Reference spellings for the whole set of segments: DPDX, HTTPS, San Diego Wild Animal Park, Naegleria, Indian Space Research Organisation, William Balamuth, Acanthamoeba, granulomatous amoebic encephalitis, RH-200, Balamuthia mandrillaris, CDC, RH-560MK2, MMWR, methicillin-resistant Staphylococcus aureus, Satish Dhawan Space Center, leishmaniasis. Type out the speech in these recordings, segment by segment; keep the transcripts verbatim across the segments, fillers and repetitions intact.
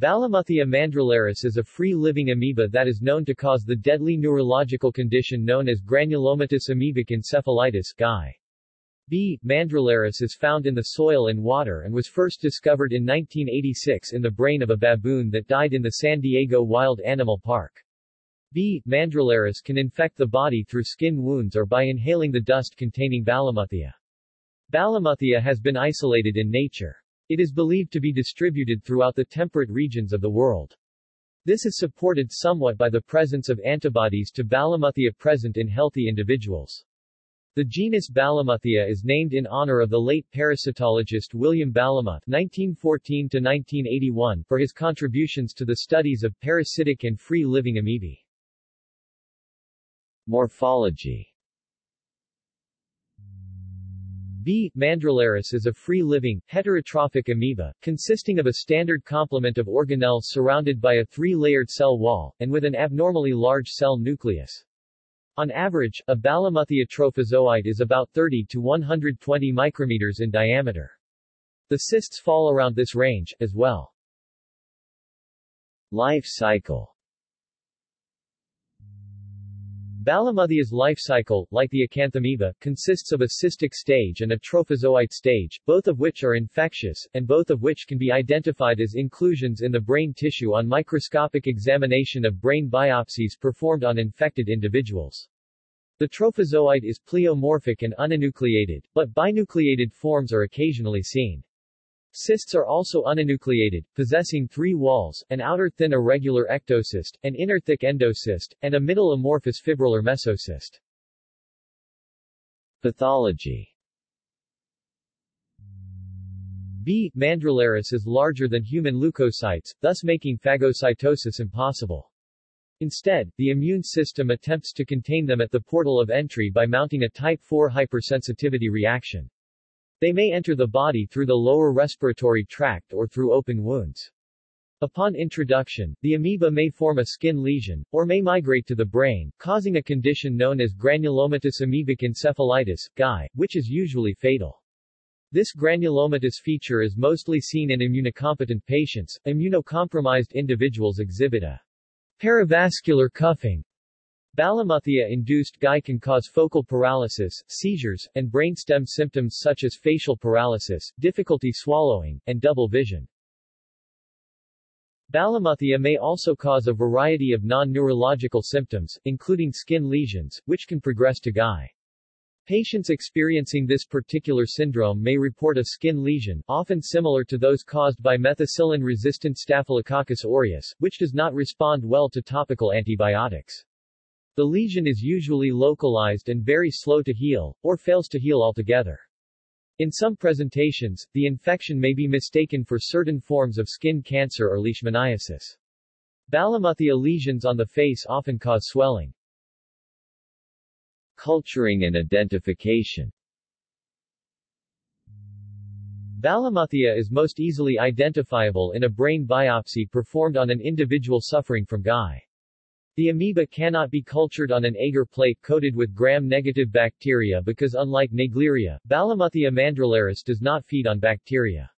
Balamuthia mandrillaris is a free-living amoeba that is known to cause the deadly neurological condition known as granulomatous amoebic encephalitis (G A E). B. mandrillaris is found in the soil and water and was first discovered in nineteen eighty-six in the brain of a baboon that died in the San Diego Wild Animal Park. B. mandrillaris can infect the body through skin wounds or by inhaling the dust containing Balamuthia. Balamuthia has been isolated in nature. It is believed to be distributed throughout the temperate regions of the world. This is supported somewhat by the presence of antibodies to Balamuthia present in healthy individuals. The genus Balamuthia is named in honor of the late parasitologist William Balamuth nineteen fourteen to nineteen eighty-one for his contributions to the studies of parasitic and free-living amoebae. Morphology. B. mandrillaris is a free-living, heterotrophic amoeba, consisting of a standard complement of organelles surrounded by a three-layered cell wall, and with an abnormally large cell nucleus. On average, a Balamuthia trophozoite is about thirty to one hundred twenty micrometers in diameter. The cysts fall around this range, as well. Life cycle. Balamuthia's life cycle, like the acanthamoeba, consists of a cystic stage and a trophozoite stage, both of which are infectious, and both of which can be identified as inclusions in the brain tissue on microscopic examination of brain biopsies performed on infected individuals. The trophozoite is pleomorphic and unenucleated, but binucleated forms are occasionally seen. Cysts are also unenucleated, possessing three walls, an outer thin irregular ectocyst, an inner thick endocyst, and a middle amorphous fibrillar mesocyst. Pathology. B. mandrillaris is larger than human leukocytes, thus making phagocytosis impossible. Instead, the immune system attempts to contain them at the portal of entry by mounting a type four hypersensitivity reaction. They may enter the body through the lower respiratory tract or through open wounds. Upon introduction, the amoeba may form a skin lesion, or may migrate to the brain, causing a condition known as granulomatous amoebic encephalitis, G A E, which is usually fatal. This granulomatous feature is mostly seen in immunocompetent patients. Immunocompromised individuals exhibit a paravascular cuffing. Balamuthia-induced G A E can cause focal paralysis, seizures, and brainstem symptoms such as facial paralysis, difficulty swallowing, and double vision. Balamuthia may also cause a variety of non-neurological symptoms, including skin lesions, which can progress to G A E. Patients experiencing this particular syndrome may report a skin lesion, often similar to those caused by methicillin-resistant Staphylococcus aureus, which does not respond well to topical antibiotics. The lesion is usually localized and very slow to heal, or fails to heal altogether. In some presentations, the infection may be mistaken for certain forms of skin cancer or leishmaniasis. Balamuthia lesions on the face often cause swelling. Culturing and identification. Balamuthia is most easily identifiable in a brain biopsy performed on an individual suffering from G A E. The amoeba cannot be cultured on an agar plate coated with gram-negative bacteria because unlike Naegleria, Balamuthia mandrillaris does not feed on bacteria.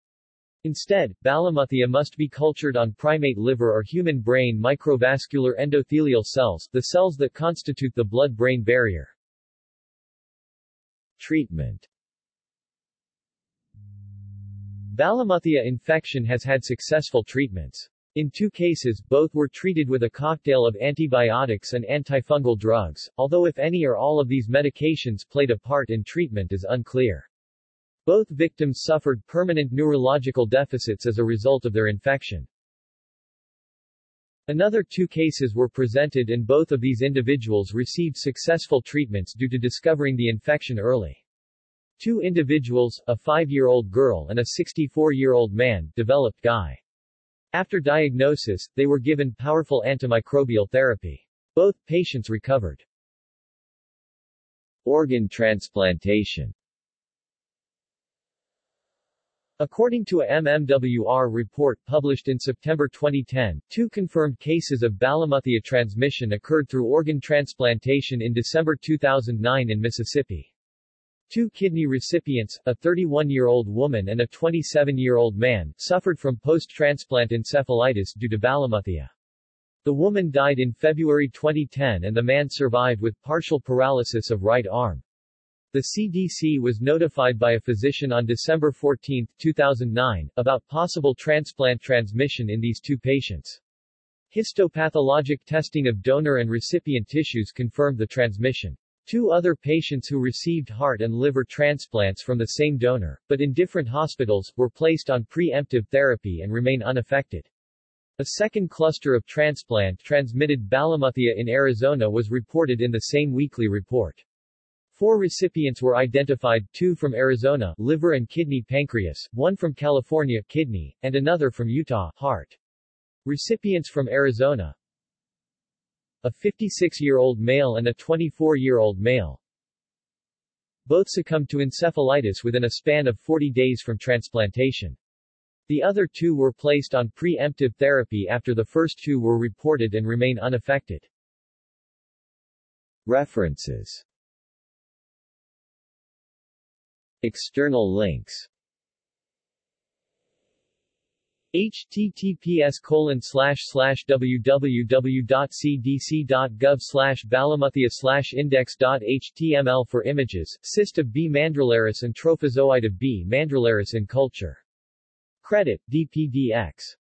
Instead, Balamuthia must be cultured on primate liver or human brain microvascular endothelial cells, the cells that constitute the blood-brain barrier. Treatment. Balamuthia infection has had successful treatments. In two cases, both were treated with a cocktail of antibiotics and antifungal drugs, although if any or all of these medications played a part in treatment is unclear. Both victims suffered permanent neurological deficits as a result of their infection. Another two cases were presented and both of these individuals received successful treatments due to discovering the infection early. Two individuals, a five-year-old girl and a sixty-four-year-old man, developed G A E. After diagnosis, they were given powerful antimicrobial therapy. Both patients recovered. Organ transplantation. According to a M M W R report published in September twenty ten, two confirmed cases of Balamuthia transmission occurred through organ transplantation in December two thousand nine in Mississippi. Two kidney recipients, a thirty-one-year-old woman and a twenty-seven-year-old man, suffered from post-transplant encephalitis due to Balamuthia. The woman died in February twenty ten and the man survived with partial paralysis of right arm. The C D C was notified by a physician on December fourteenth, two thousand nine, about possible transplant transmission in these two patients. Histopathologic testing of donor and recipient tissues confirmed the transmission. Two other patients who received heart and liver transplants from the same donor, but in different hospitals, were placed on preemptive therapy and remain unaffected. A second cluster of transplant-transmitted Balamuthia in Arizona was reported in the same weekly report. Four recipients were identified, two from Arizona, liver and kidney pancreas, one from California, kidney, and another from Utah, heart. Recipients from Arizona: a fifty-six-year-old male and a twenty-four-year-old male. Both succumbed to encephalitis within a span of forty days from transplantation. The other two were placed on preemptive therapy after the first two were reported and remain unaffected. References. External links. H T T P S colon slash slash w w w dot c d c dot gov slash balamuthia slash index dot h t m l for images, cyst of B. mandrillaris and trophozoite of B. mandrillaris in culture. Credit, D P D X.